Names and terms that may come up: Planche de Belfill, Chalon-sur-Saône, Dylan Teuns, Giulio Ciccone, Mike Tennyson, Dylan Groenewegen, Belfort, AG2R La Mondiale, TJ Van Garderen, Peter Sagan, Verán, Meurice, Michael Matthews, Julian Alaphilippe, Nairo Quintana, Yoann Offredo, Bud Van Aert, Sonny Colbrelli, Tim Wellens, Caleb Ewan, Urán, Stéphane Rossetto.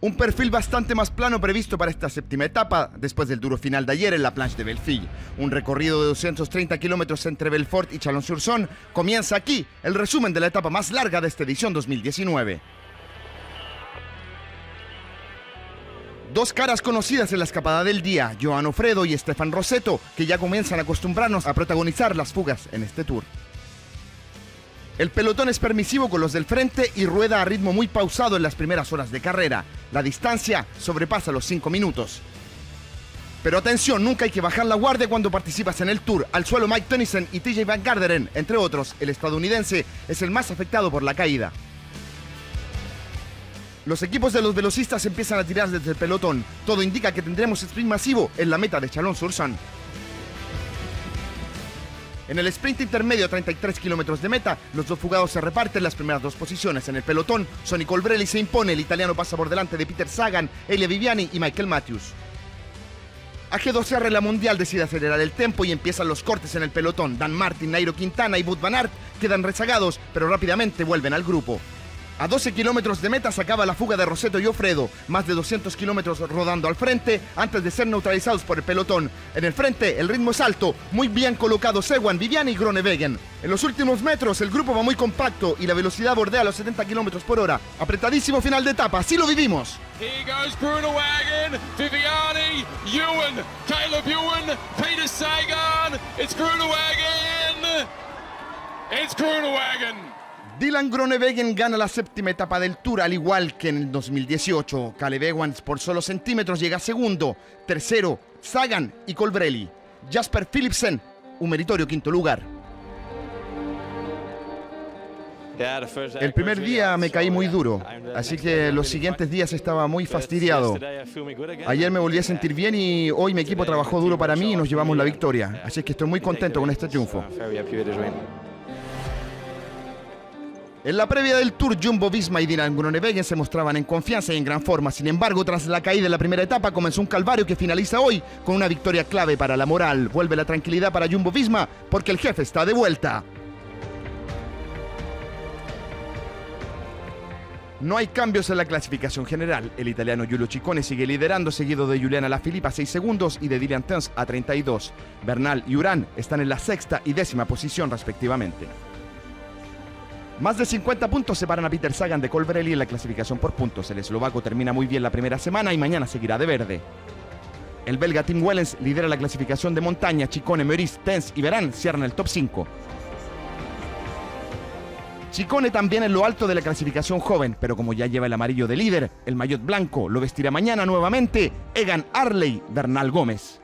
Un perfil bastante más plano previsto para esta séptima etapa, después del duro final de ayer en la Planche de Belfill. Un recorrido de 230 kilómetros entre Belfort y Chalon-sur-Saône. Comienza aquí el resumen de la etapa más larga de esta edición 2019. Dos caras conocidas en la escapada del día, Yoann Offredo y Stéphane Rossetto, que ya comienzan a acostumbrarnos a protagonizar las fugas en este Tour. El pelotón es permisivo con los del frente y rueda a ritmo muy pausado en las primeras horas de carrera. La distancia sobrepasa los 5 minutos. Pero atención, nunca hay que bajar la guardia cuando participas en el Tour. Al suelo Mike Tennyson y TJ Van Garderen, entre otros. El estadounidense es el más afectado por la caída. Los equipos de los velocistas empiezan a tirar desde el pelotón. Todo indica que tendremos sprint masivo en la meta de Chalon-sur-Saône. En el sprint intermedio a 33 kilómetros de meta, los dos fugados se reparten las primeras dos posiciones. En el pelotón, Sonny Colbrelli se impone, el italiano pasa por delante de Peter Sagan, Elia Viviani y Michael Matthews. AG2R La Mondiale decide acelerar el tempo y empiezan los cortes en el pelotón. Dan Martin, Nairo Quintana y Bud Van Aert quedan rezagados, pero rápidamente vuelven al grupo. A 12 kilómetros de meta se acaba la fuga de Rossetto y Offredo, más de 200 kilómetros rodando al frente antes de ser neutralizados por el pelotón. En el frente el ritmo es alto, muy bien colocados Ewan, Viviani y Groenewegen. En los últimos metros el grupo va muy compacto y la velocidad bordea los 70 kilómetros por hora. Apretadísimo final de etapa, así lo vivimos. Here goes Groenewegen, Viviani, Ewan, Caleb Ewan, Peter Sagan, it's Groenewegen, it's Groenewegen. Dylan Groenewegen gana la séptima etapa del Tour, al igual que en el 2018. Caleb Ewan por solo centímetros llega segundo, tercero Sagan y Colbrelli. Jasper Philipsen, un meritorio quinto lugar. El primer día me caí muy duro, así que los siguientes días estaba muy fastidiado. Ayer me volví a sentir bien y hoy mi equipo trabajó duro para mí y nos llevamos la victoria. Así que estoy muy contento con este triunfo. En la previa del Tour, Jumbo-Visma y Dylan Groenewegen se mostraban en confianza y en gran forma. Sin embargo, tras la caída de la primera etapa, comenzó un calvario que finaliza hoy con una victoria clave para la moral. Vuelve la tranquilidad para Jumbo-Visma porque el jefe está de vuelta. No hay cambios en la clasificación general. El italiano Giulio Ciccone sigue liderando, seguido de Julian Alaphilippe a 6 segundos y de Dylan Teuns a 32. Bernal y Urán están en la sexta y décima posición respectivamente. Más de 50 puntos separan a Peter Sagan de Colbrelli en la clasificación por puntos. El eslovaco termina muy bien la primera semana y mañana seguirá de verde. El belga Tim Wellens lidera la clasificación de montaña. Ciccone, Meurice, Tens y Verán cierran el top 5. Ciccone también en lo alto de la clasificación joven, pero como ya lleva el amarillo de líder, el maillot blanco lo vestirá mañana nuevamente Egan Arley Bernal Gómez.